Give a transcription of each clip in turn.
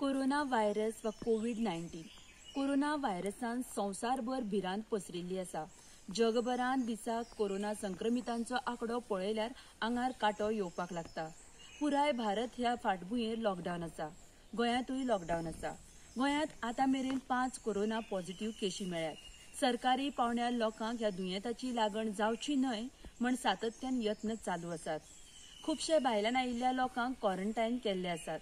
Corona virus व कोविड-19 corona व्हायरसान संवसारभर भिरांत पसरिल्ली आसा। जगभरान दिसाक कोरोना संक्रमितांचो आंकडो पळयल्यार आंगार कांटो येवपाक लागता। पुराय भारत ह्या फाटभुंयेर लॉकडाऊन आसा, गोंयांतूय लॉकडाऊन आसा। गोंयांत आतां मेरेन 5 कोरोना पॉझिटिव्ह केशी मेळ्यात। सरकारी पावंड्यार लोकांक ह्या दुयेंताची लागण जावची न्हय म्हण सातत्यान यत्न चालू आसात। खुबशे भायल्यान आयिल्ल्या लोकांक क्वॉरंटायन केल्ले आसात।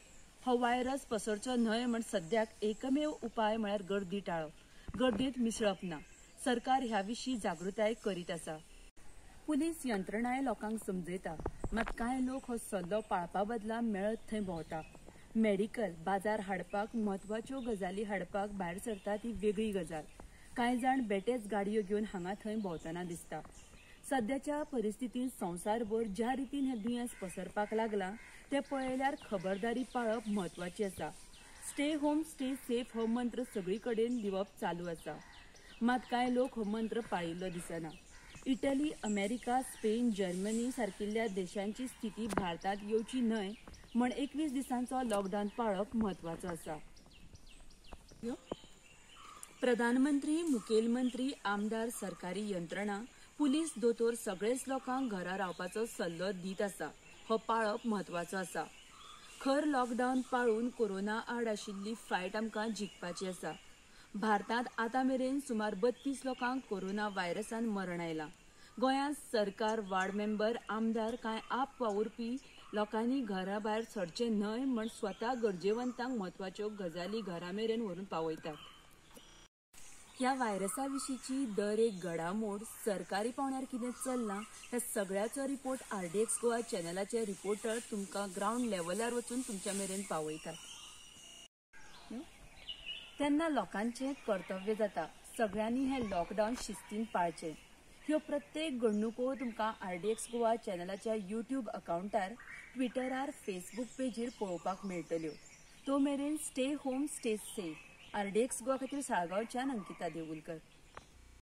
हो व्हायरस पसरचो न्हय म्हण सद्याक एकमेव उपाय म्हळ्यार गर्दी टाळप, गर्दीत मिसळप ना। सरकार ह्या विशीं जागृताय करीत आसा। पुलीस यंत्रणाय लोकांक समजयता, मात कांय लोक हो सल्लो पाळपा बदला मेळत थंय भोंवता। मेडिकल बाजार हाडपाक, म्हत्वाच्यो गजाली हाडपाक भायर सरता ती वेगळी गजाल। कांय जाण बेटेच गाडयो घेवन हांगा थंय भोंवतना दिसता। सध्याच्या परिस्थितीत संवसारभर ज्या रितीन हे दुयेंस पसरपाक लागला ते पळयल्यार खबरदारी पाळप म्हत्वाची आसा। स्टे होम स्टे सेफ हो मंत्र सगळीकडेन दिवप चालू आसा, मात कांय लोक हो मंत्र पाळिल्लो दिसना। इटली, अमेरिका, स्पेन, जर्मनी सारकिल्ल्या देशांची स्थिती भारतात येवची न्हय म्हण 21 दिसांचो लॉकडाऊन पाळप म्हत्वाचो आसा। प्रधानमंत्री, मुखेलमंत्री, आमदार, सरकारी यंत्रणा, पुलीस, दोतोर सगळेच लोकांक घरा रावपाचो सल्लो दीत आसा। हो पाळप म्हत्वाचो आसा। खर लॉकडाऊन पाळून कोरोना आड आशिल्ली फायट आमकां जिखपाची आसा। भारतात आतां मेरेन सुमार 32 लोकांक कोरोना व्हायरसान मरण आयलां। गोंयांत सरकार, वार्ड मेंबर, आमदार कांय आप वावुरपी लोकांनी घरा भायर सरचें न्हय म्हण स्वता गरजेवंतांक म्हत्वाच्यो गजाली घरा मेरेन व्हरून पावयतात। ह्या व्हायरसा विशींची दर एक घडामोड, सरकारी पावंड्यार कितें चल्लां हे सगळ्याचो रिपोर्ट RDXGOA चॅनलाचे रिपोर्टर तुमकां ग्रावंड लेवलार वचून तुमच्या मेरेन पावयतात। तेन्ना लोकांचें कर्तव्य जाता, सगळ्यांनी हे लॉकडाऊन शिस्तीन पाळचें। ह्यो प्रत्येक घडणुको तुमकां RDXGOA चॅनलाच्या YouTube अकाउंटार, ट्विटरार, फेसबुक पेजीर पळोवपाक मेळटल्यो। तो मेरेन stay home stay safe. RDXGOA खातीर साळगांवच्यान अंकिता देवुलकर।